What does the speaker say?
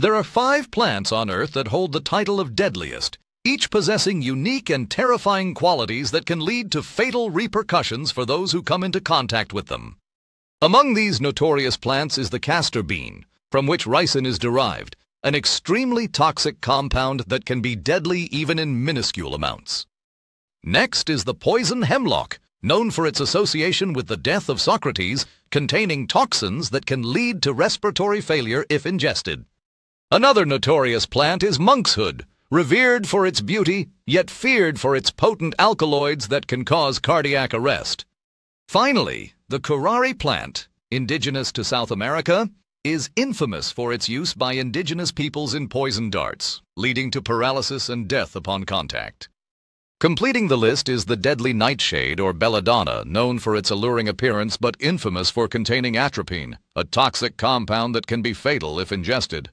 There are 5 plants on Earth that hold the title of deadliest, each possessing unique and terrifying qualities that can lead to fatal repercussions for those who come into contact with them. Among these notorious plants is the castor bean, from which ricin is derived, an extremely toxic compound that can be deadly even in minuscule amounts. Next is the poison hemlock, known for its association with the death of Socrates, containing toxins that can lead to respiratory failure if ingested. Another notorious plant is monkshood, revered for its beauty, yet feared for its potent alkaloids that can cause cardiac arrest. Finally, the curare plant, indigenous to South America, is infamous for its use by indigenous peoples in poison darts, leading to paralysis and death upon contact. Completing the list is the deadly nightshade or belladonna, known for its alluring appearance but infamous for containing atropine, a toxic compound that can be fatal if ingested.